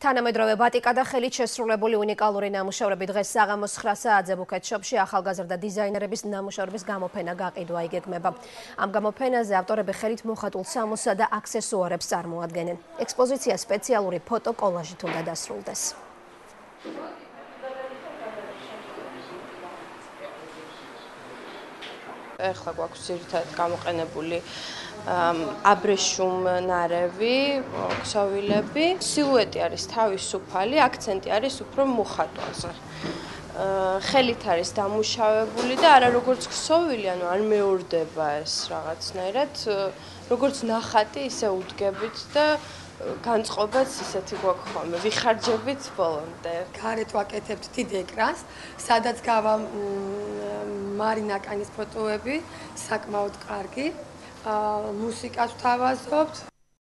თანამედროვე ბატიკა და ხელით შესრულებული უნიკალური ნამუშევრები დღეს საღამოს 9 საათზე ბუკეტშოპში ახალგაზრდა დიზაინერების ნამუშევრების გამოფენა გაყიდვა იგეგმება. Am გამოფენაზე ავტორები ხელით მოხატულ სამოსა და აქსესუარებს წარმოადგენენ. Ექსპოზიცია სპეციალური ფოტოკოლაჟით უნდა დასრულდეს. Ეხლა გვაქვს ძირითადად გამოყენებული აბრეშუმნარევი, ქსოვილები. Სილუეტი არის თავისუფალი, აქცენტი არის უფრო მოხატვაზე. Ხელით არის დამუშავებული და არა როგორც ქსოვილი, ანუ არ მეორდება ეს რაღაცნაირად, როგორც ნახატი ისე უდგებით და განწყობაც ისეთი გვაქვს ხოლმე, ვიხარჯებით ბოლომდე. Გარეთ ვაკეთებთ დიდ ეკრანს, სადაც გავა მარინაკანის ფოტოები, საკმაოდ კარგი, მუსიკას ვთავაზობთ.